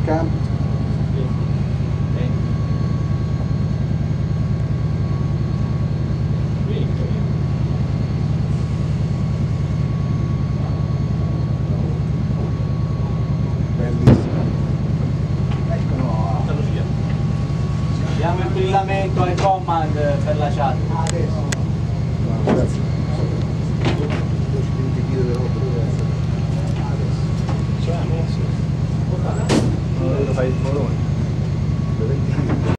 bianca? Bellissimo. Eccolo. Abbiamo il brillamento ai command per la chat.